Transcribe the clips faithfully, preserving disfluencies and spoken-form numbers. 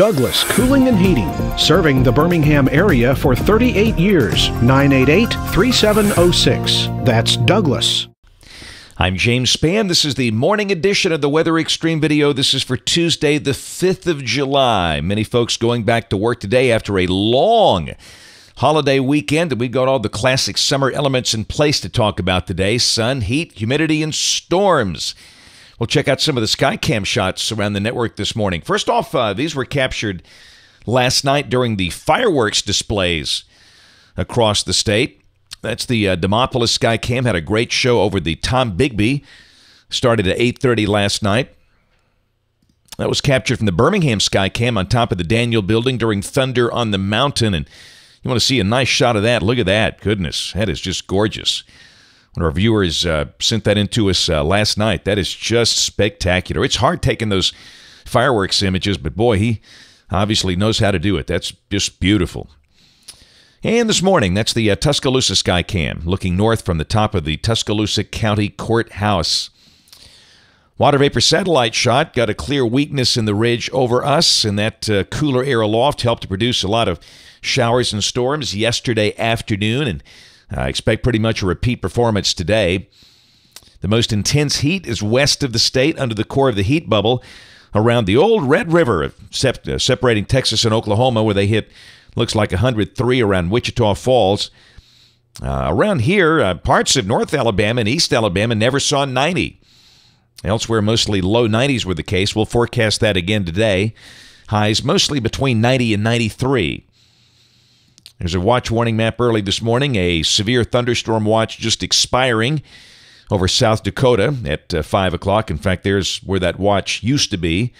Douglas Cooling and Heating, serving the Birmingham area for thirty-eight years, nine eight eight, three seven zero six. That's Douglas. I'm James Spann. This is the morning edition of the Weather Extreme video. This is for Tuesday, the fifth of July. Many folks going back to work today after a long holiday weekend, and we've got all the classic summer elements in place to talk about today: sun, heat, humidity, and storms. We'll check out some of the SkyCam shots around the network this morning. First off, uh, these were captured last night during the fireworks displays across the state. That's the uh, Demopolis SkyCam. Had a great show over the Tom Bigby. Started at eight thirty last night. That was captured from the Birmingham SkyCam on top of the Daniel Building during Thunder on the Mountain. And you want to see a nice shot of that? Look at that. Goodness, that is just gorgeous. One of our viewers uh, sent that in to us uh, last night. That is just spectacular. It's hard taking those fireworks images, but boy, he obviously knows how to do it. That's just beautiful. And this morning, that's the uh, Tuscaloosa SkyCam, looking north from the top of the Tuscaloosa County Courthouse. Water vapor satellite shot got a clear weakness in the ridge over us, and that uh, cooler air aloft helped to produce a lot of showers and storms yesterday afternoon, and I expect pretty much a repeat performance today. The most intense heat is west of the state under the core of the heat bubble around the old Red River, separating Texas and Oklahoma, where they hit, looks like one hundred three around Wichita Falls. Uh, around here, uh, parts of North Alabama and East Alabama never saw ninety. Elsewhere, mostly low nineties were the case. We'll forecast that again today. Highs mostly between ninety and ninety-three. There's a watch warning map early this morning, a severe thunderstorm watch just expiring over South Dakota at uh, five o'clock. In fact, there's where that watch used to be.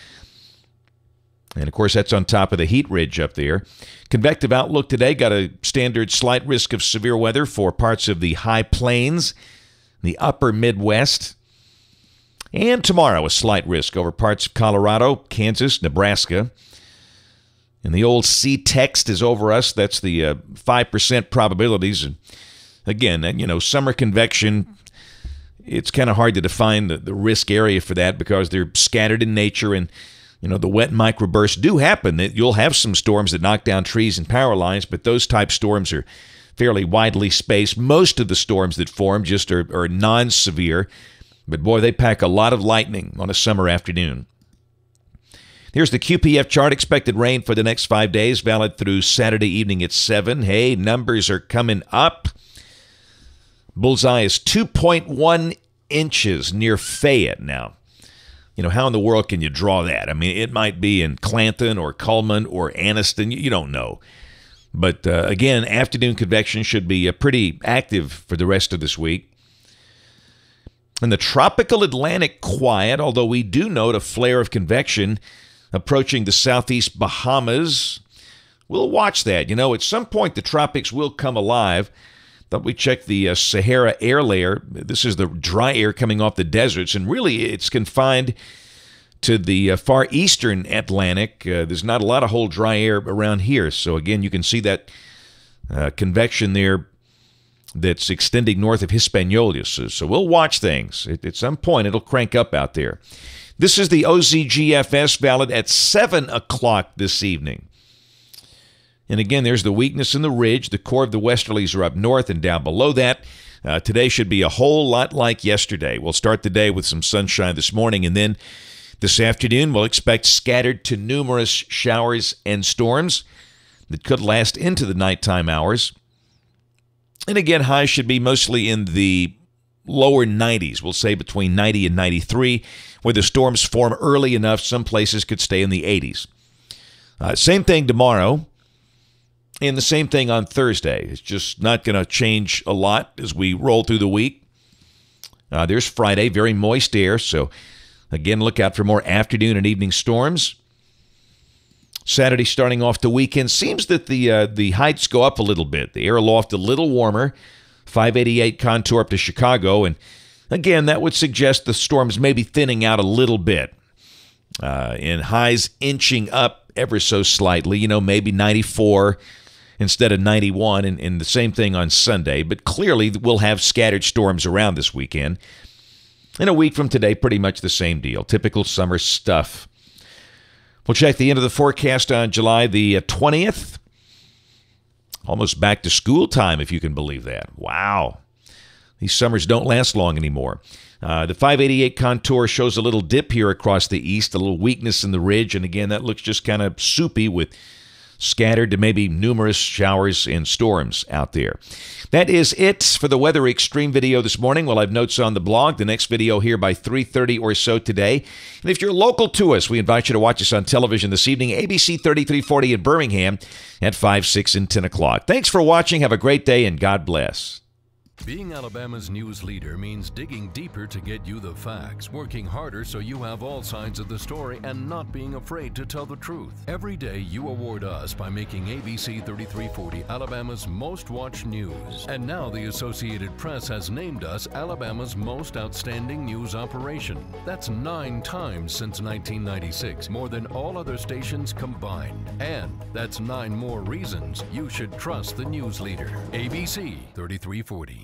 And, of course, that's on top of the heat ridge up there. Convective outlook today, got a standard slight risk of severe weather for parts of the High Plains, the upper Midwest. And tomorrow, a slight risk over parts of Colorado, Kansas, Nebraska. And the old C-text is over us. That's the uh, five percent probabilities. And again, you know, summer convection, it's kind of hard to define the, the risk area for that because they're scattered in nature. And, you know, the wet microbursts do happen. You'll have some storms that knock down trees and power lines, but those type storms are fairly widely spaced. Most of the storms that form just are, are non-severe. But, boy, they pack a lot of lightning on a summer afternoon. Here's the Q P F chart. Expected rain for the next five days, valid through Saturday evening at seven. Hey, numbers are coming up. Bullseye is two point one inches near Fayette now. You know, how in the world can you draw that? I mean, it might be in Clanton or Cullman or Anniston. You don't know. But, uh, again, afternoon convection should be uh, pretty active for the rest of this week. And the tropical Atlantic quiet, although we do note a flare of convection approaching the Southeast Bahamas. We'll watch that. You know, at some point the tropics will come alive. Thought we check the uh, Sahara air layer. This is the dry air coming off the deserts, and really it's confined to the uh, far eastern Atlantic. Uh, there's not a lot of whole dry air around here. So, again, you can see that uh, convection there that's extending north of Hispaniola. So, so we'll watch things. At, at some point, it'll crank up out there. This is the O Z G F S valid at seven o'clock this evening. And again, there's the weakness in the ridge. The core of the westerlies are up north and down below that. Uh, today should be a whole lot like yesterday. We'll start the day with some sunshine this morning, and then this afternoon we'll expect scattered to numerous showers and storms that could last into the nighttime hours. And again, highs should be mostly in the lower nineties. We'll say between ninety and ninety-three, where the storms form early enough. Some places could stay in the eighties. Uh, same thing tomorrow, and the same thing on Thursday. It's just not going to change a lot as we roll through the week. Uh, there's Friday, very moist air. So, again, look out for more afternoon and evening storms. Saturday starting off the weekend, seems that the uh, the heights go up a little bit. The air aloft a little warmer, five eighty-eight contour up to Chicago. And, again, that would suggest the storms may be thinning out a little bit. Uh, and highs inching up ever so slightly, you know, maybe ninety-four instead of ninety-one. And, and the same thing on Sunday. But clearly we'll have scattered storms around this weekend. And a week from today, pretty much the same deal. Typical summer stuff. We'll check the end of the forecast on July the twentieth. Almost back to school time, if you can believe that. Wow. These summers don't last long anymore. Uh, the five eighty-eight contour shows a little dip here across the east, a little weakness in the ridge. And again, that looks just kind of soupy with scattered to maybe numerous showers and storms out there. That is it for the Weather Extreme video this morning. We'll have notes on the blog. The next video here by three thirty or so today. And if you're local to us, we invite you to watch us on television this evening, A B C thirty-three forty in Birmingham at five, six, and ten o'clock. Thanks for watching. Have a great day, and God bless. Being Alabama's news leader means digging deeper to get you the facts, working harder so you have all sides of the story, and not being afraid to tell the truth. Every day you award us by making A B C thirty-three forty Alabama's most watched news. And now the Associated Press has named us Alabama's most outstanding news operation. That's nine times since nineteen ninety-six, more than all other stations combined. And that's nine more reasons you should trust the news leader. A B C thirty-three forty.